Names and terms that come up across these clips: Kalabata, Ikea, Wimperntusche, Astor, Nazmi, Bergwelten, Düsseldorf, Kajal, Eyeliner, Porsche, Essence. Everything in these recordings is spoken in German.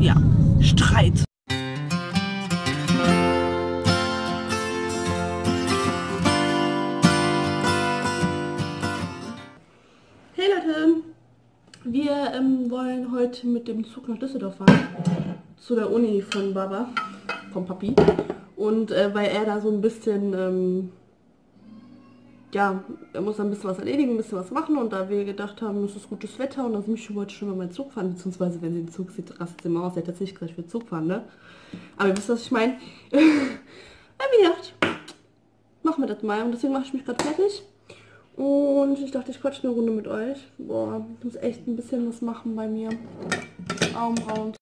ja, Streit. Hey Leute, wir wollen heute mit dem Zug nach Düsseldorf fahren, zu der Uni von Baba, vom Papi. Und weil er da so ein bisschen, ja, er muss da ein bisschen was erledigen, ein bisschen was machen, und da wir gedacht haben, es ist gutes Wetter und Nazmijes wollte schon mal meinen Zug fahren, beziehungsweise wenn sie den Zug sieht, rastet sie immer aus, sie hat jetzt nicht gleich für Zug fahren, ne? Aber ihr wisst, was ich meine. Haben wir gedacht, machen wir das mal, und deswegen mache ich mich gerade fertig. Und ich dachte, ich quatsche eine Runde mit euch. Boah, ich muss echt ein bisschen was machen bei mir. Augenbrauen.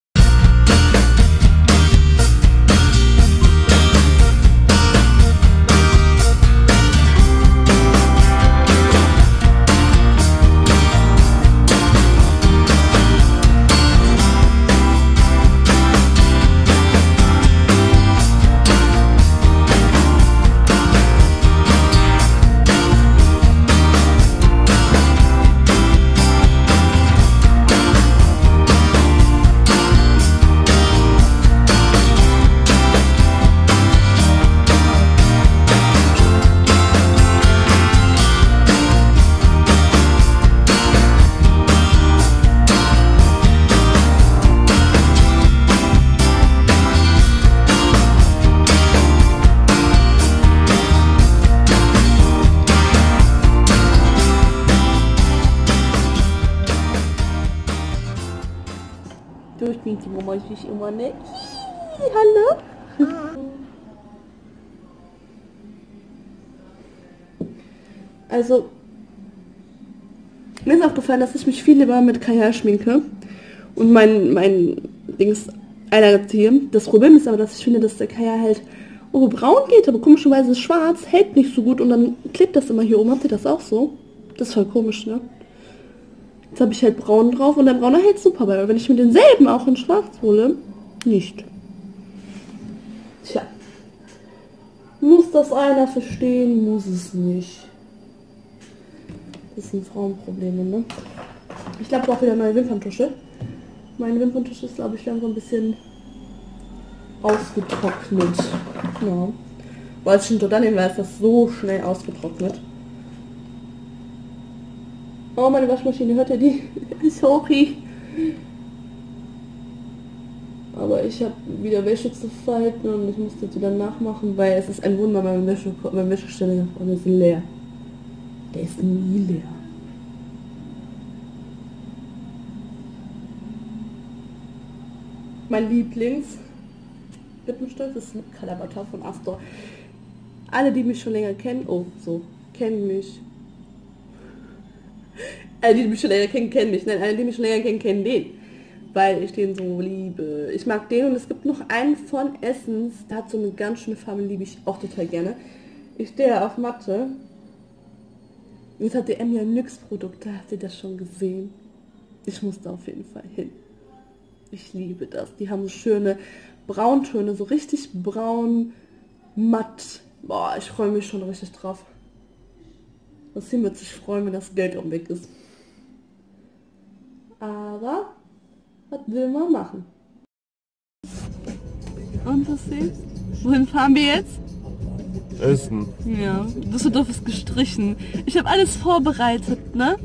Die Mama ist nicht immer, ne? Hallo? Also, mir ist aufgefallen, dass ich mich viel lieber mit Kajal schminke. Und mein Dings Eyeliner ziehe. Das Problem ist aber, dass ich finde, dass der Kajal halt braun geht, aber komischerweise schwarz, hält nicht so gut und dann klebt das immer hier oben. Habt ihr das auch so? Das ist voll komisch, ne? Jetzt habe ich halt braun drauf und der braune hält super bei, aber wenn ich mir denselben auch in schwarz hole, nicht. Tja. Muss das einer verstehen, muss es nicht. Das sind Frauenprobleme, ne? Ich glaube, ich brauche wieder neue Wimperntusche. Meine Wimperntusche ist, glaube ich, dann so ein bisschen ausgetrocknet. Ja. Weil es schon total daneben war, ist das so schnell ausgetrocknet. Oh, meine Waschmaschine, hört ihr die? Sorry. Aber ich habe wieder Wäsche zu falten und ich muss das wieder nachmachen, weil es ist ein Wunder, mein Wäscheständer ist leer. Der ist nie leer. Mein Lieblings-Lippenstift ist Kalabata von Astor. Alle, die mich schon länger kennen, alle, die mich schon länger kennen, kennen mich. Nein, alle, die mich schon länger kennen, kennen den. Weil ich den so liebe. Ich mag den, und es gibt noch einen von Essence. Der hat so eine ganz schöne Farbe, liebe ich auch total gerne. Ich stehe auf Mathe. Jetzt hat der M ja NYX-Produkte. Habt ihr das schon gesehen? Ich muss da auf jeden Fall hin. Ich liebe das. Die haben so schöne Brauntöne, so richtig braun, matt. Boah, ich freue mich schon richtig drauf. Das Team wird sich freuen, wenn das Geld auch weg ist. Aber was will man machen? Und was siehst du? Wohin fahren wir jetzt? Essen. Ja, Düsseldorf ist gestrichen. Ich habe alles vorbereitet, ne?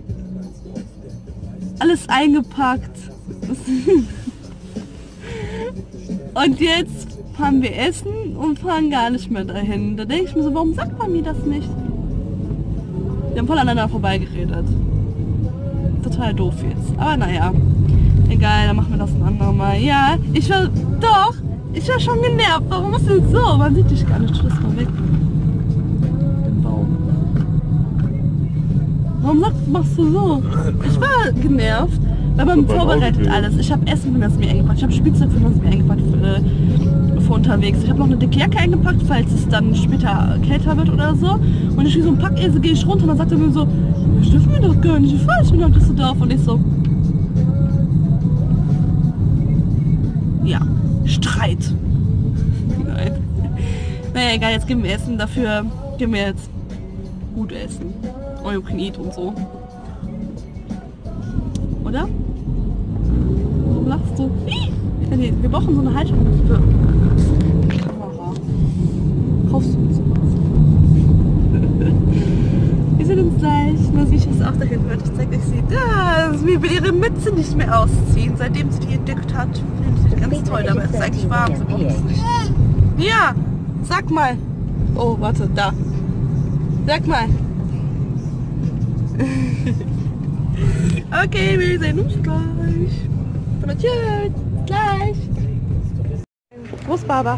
Alles eingepackt. Und jetzt fahren wir essen und fahren gar nicht mehr dahin. Da denke ich mir so, warum sagt man mir das nicht? Wir haben voll aneinander vorbeigeredet. Total doof jetzt. Aber naja. Egal, dann machen wir das ein andermal. Ja, ich war schon genervt. Warum ist denn so? Man sieht dich gar nicht. Schluss mal weg. Den Baum. Warum machst du so? Ich war genervt, weil man vorbereitet alles. Ich habe Essen für Nazmi eingepackt. Ich habe Spielzeug für Nazmi eingepackt für unterwegs. Ich habe noch eine dicke Jacke eingepackt, falls es dann später kälter wird oder so. Und ich gehe so ein Packesel, gehe ich runter, und dann sagt er mir so, ich dürfen mir doch gar nicht, ich fahre nicht nach Düsseldorf. Und ich so, ja, Streit. Nein. Naja, egal, jetzt gehen wir essen, dafür gehen wir jetzt gut essen. All you can eat und so. Oder? Warum lachst du? Ich kann Nee, wir brauchen so eine Haltung. Kaufst du uns was? Wir sehen uns gleich. Nazmijes ist auch dahin. Ich zeige euch sie. Das will ihre Mütze nicht mehr ausziehen, seitdem sie die entdeckt hat. Fühlt sich ganz toll, aber es ist eigentlich warm. Sie braucht es nicht. Ja, sag mal. Oh, warte, da. Sag mal. Okay, wir sehen uns gleich. Von der Tür. Gleich. Wo ist Baba?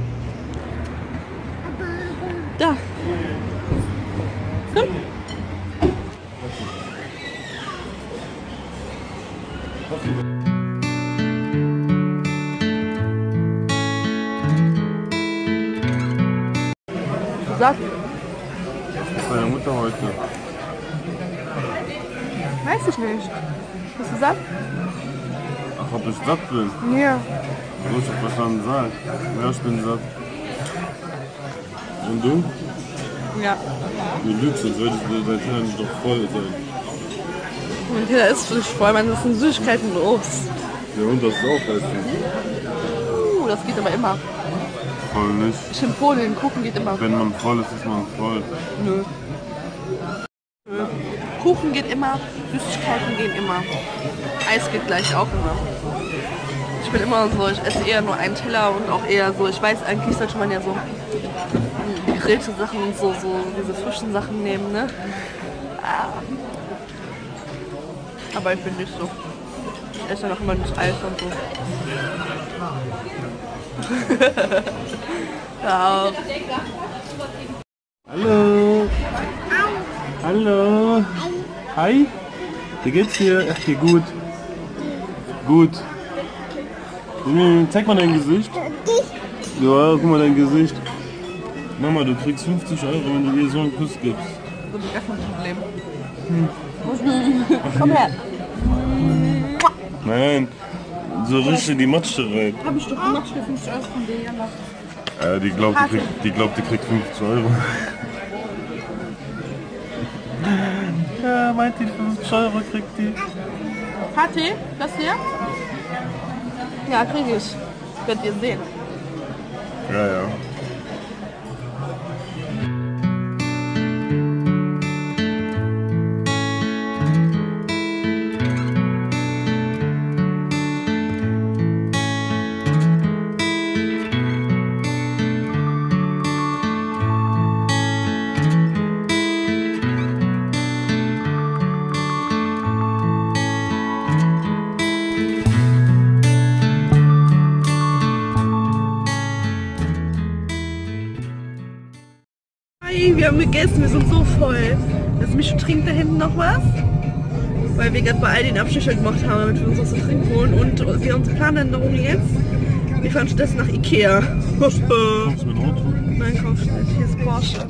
Da. Komm. Sag. Meine Mutter heute. Weiß ich nicht. Bist du satt? Ach, ob ich satt bin? Ja. Du hast verstanden, satt. Ja, ich bin satt. Und du? Ja. Du lügst, sonst würde dein Teller nicht doch voll sein. Mein Teller ist nicht voll, man, das sind Süßigkeiten und Obst. Der Hund hat es auch essen. Das geht aber immer. Voll nicht. Ich in Polen, Kuchen geht immer. Wenn man voll ist, ist man voll. Nö. Kuchen geht immer, Süßigkeiten gehen immer. Eis geht gleich auch immer. Ich bin immer so, ich esse eher nur einen Teller und auch eher so, ich weiß, eigentlich sollte man ja so gegrillte Sachen und so diese frischen Sachen nehmen, ne? Aber ich bin nicht so. Ich esse noch immer nicht Eis und so. Ja. Hallo! Hallo! Hi! Wie geht's dir? Ach, dir gut. Gut. Zeig mal dein Gesicht. Ja, guck mal dein Gesicht. Mama, du kriegst 50 €, wenn du dir so einen Kuss gibst. Das ist gar kein Problem. Komm her! Nein! So richtig die Matsche rein. Hab ich doch die Matsche für 50 € von dir, Jana. Ja, die glaubt, die kriegt 50 €. Ja, meint die 50 € kriegt die. Kathi, das hier? Ja, krieg ich. Werdet ihr sehen. Ja, ja. Wir haben gegessen, wir sind so voll. Nazmijes trinkt da hinten noch was, weil wir gerade bei all den Abstecher gemacht haben, damit wir uns was zu trinken holen. Und wir unsere Planänderung jetzt. Wir fahren stattdessen nach Ikea. Kommst du mit Auto? Nein, kommst du nicht. Hier ist Porsche.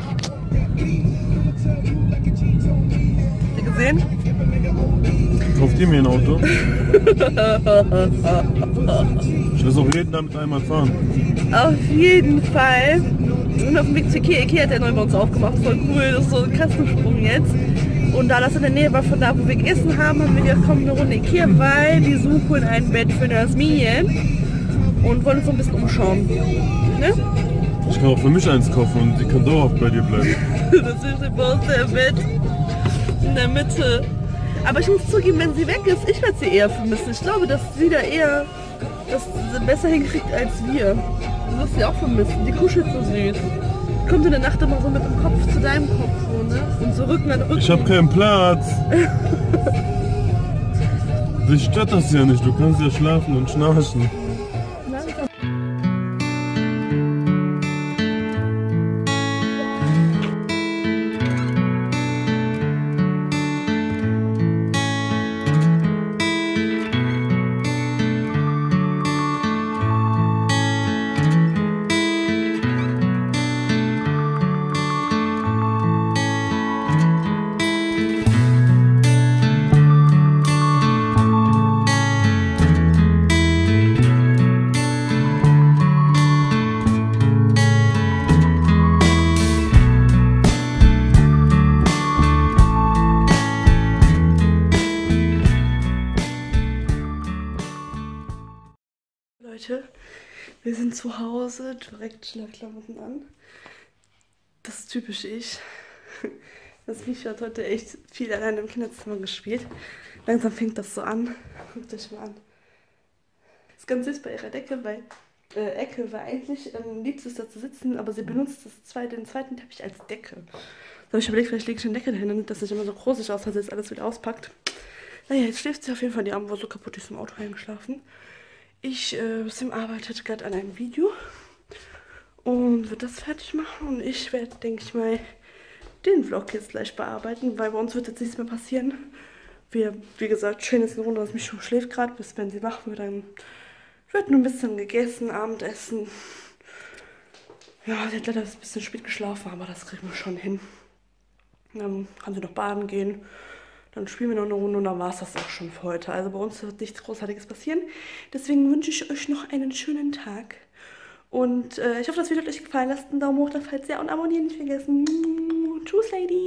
Habt ihr gesehen? Kauft ihr mir ein Auto? Ich will auf jeden Fall damit einmal fahren. Auf jeden Fall. Und auf dem Weg zu Ikea hat er neu bei uns aufgemacht, voll cool, das ist so ein Kassensprung jetzt. Und da das in der Nähe war von da, wo wir gegessen haben, haben wir gedacht, komm, eine Runde Ikea, weil die suchen ein Bett für Nazmijes und wollen uns so ein bisschen umschauen. Ne? Ich kann auch für mich eins kaufen und die kann dauerhaft bei dir bleiben. Das ist ein Bett in der Mitte. Aber ich muss zugeben, wenn sie weg ist, ich werde sie eher vermissen. Ich glaube, dass sie da eher das besser hinkriegt als wir. Du wirst sie auch vermissen, die kuschelt so süß. Kommt in der Nacht immer so mit dem Kopf zu deinem Kopf, so, ne? Und so Rücken an Rücken. Ich hab keinen Platz. Dich stört das ja nicht, du kannst ja schlafen und schnarchen. Leute, wir sind zu Hause, direkt Schlafklamotten an. Das ist typisch ich. Das Michi hat heute echt viel allein im Kinderzimmer gespielt. Langsam fängt das so an. Guckt euch mal an. Das ist ganz süß bei ihrer Decke, weil Ecke, weil eigentlich am liebsten ist da zu sitzen, aber sie benutzt das den zweiten Teppich als Decke. Da habe ich überlegt, vielleicht lege ich eine Decke dahin, damit das nicht immer so großig aussieht, dass jetzt alles wieder auspackt. Naja, jetzt schläft sie auf jeden Fall, die Arme war so kaputt, die ist im Auto eingeschlafen. Ich, Sim arbeitet gerade an einem Video und wird das fertig machen und ich werde, denke ich mal, den Vlog jetzt gleich bearbeiten, weil bei uns wird jetzt nichts mehr passieren. Wir, wie gesagt, schön ist eine Runde, dass mich schon schläft gerade, bis wenn sie wach wird, dann wird nur ein bisschen gegessen, Abendessen. Ja, sie hat leider ein bisschen spät geschlafen, aber das kriegen wir schon hin. Dann kann sie noch baden gehen. Dann spielen wir noch eine Runde und dann war es das auch schon für heute. Also bei uns wird nichts Großartiges passieren. Deswegen wünsche ich euch noch einen schönen Tag. Und ich hoffe, das Video hat euch gefallen. Lasst einen Daumen hoch, da falls ihr und abonnieren nicht vergessen. Tschüss, Lady!